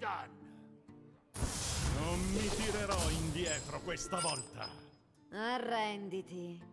Raiden! Non mi tirerò indietro questa volta! Arrenditi!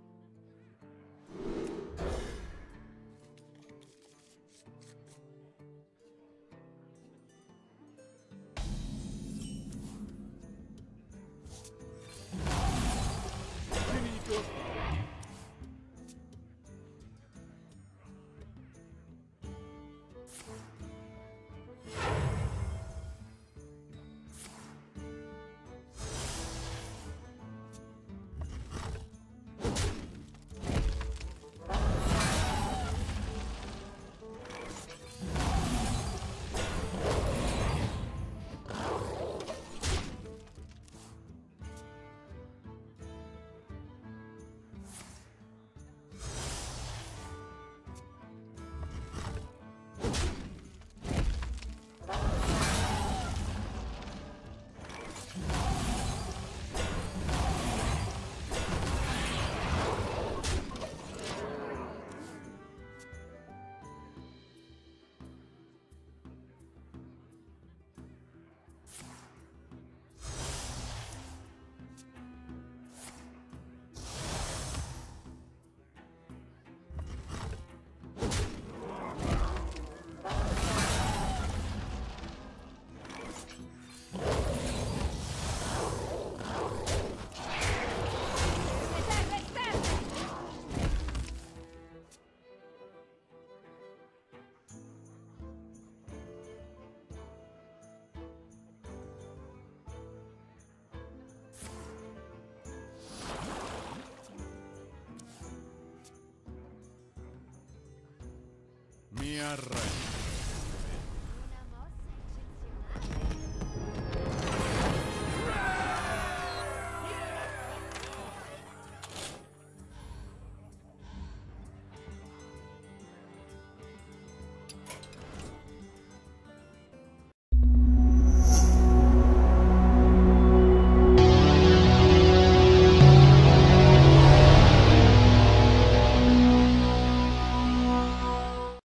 Mi arrendo.